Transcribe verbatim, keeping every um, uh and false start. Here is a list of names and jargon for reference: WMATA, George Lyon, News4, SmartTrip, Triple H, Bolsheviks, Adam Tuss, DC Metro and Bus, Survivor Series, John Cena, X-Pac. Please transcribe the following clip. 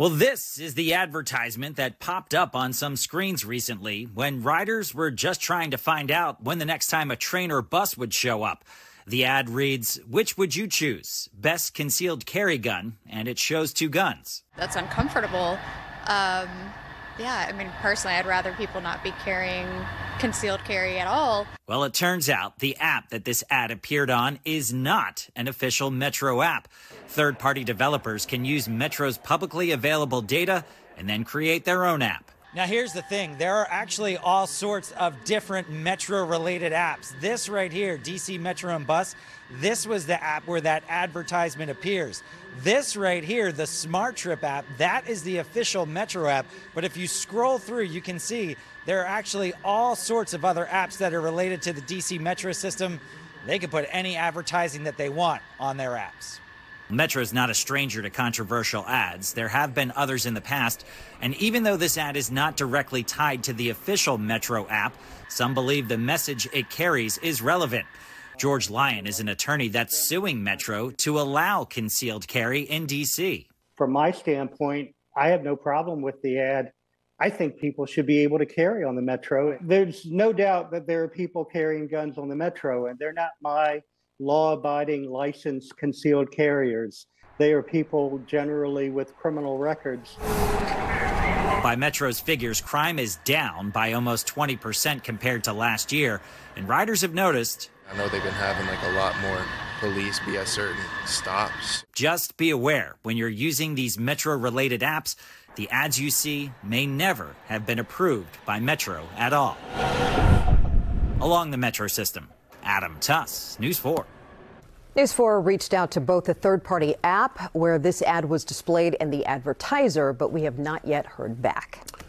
Well, this is the advertisement that popped up on some screens recently when riders were just trying to find out when the next time a train or bus would show up. The ad reads, "Which would you choose? Best concealed carry gun," and it shows two guns. That's uncomfortable. Um, yeah, I mean, personally, I'd rather people not be carrying concealed carry at all. Well, it turns out the app that this ad appeared on is not an official Metro app. Third-party developers can use Metro's publicly available data and then create their own app. Now, here's the thing. There are actually all sorts of different Metro-related apps. This right here, D C Metro and Bus, this was the app where that advertisement appears. This right here, the SmartTrip app, that is the official Metro app. But if you scroll through, you can see there are actually all sorts of other apps that are related to the D C Metro system. They can put any advertising that they want on their apps. Metro's not a stranger to controversial ads. There have been others in the past. And even though this ad is not directly tied to the official Metro app, some believe the message it carries is relevant. George Lyon is an attorney that's suing Metro to allow concealed carry in D C. From my standpoint, I have no problem with the ad. I think people should be able to carry on the Metro. There's no doubt that there are people carrying guns on the Metro, and they're not my law-abiding, licensed concealed carriers. They are people generally with criminal records. By Metro's figures, crime is down by almost twenty percent compared to last year, and riders have noticed. I know they've been having like a lot more police be at certain stops. Just be aware when you're using these Metro-related apps, the ads you see may never have been approved by Metro at all. Along the Metro system, Adam Tuss, News four. News four reached out to both the third-party app where this ad was displayed and the advertiser, but we have not yet heard back.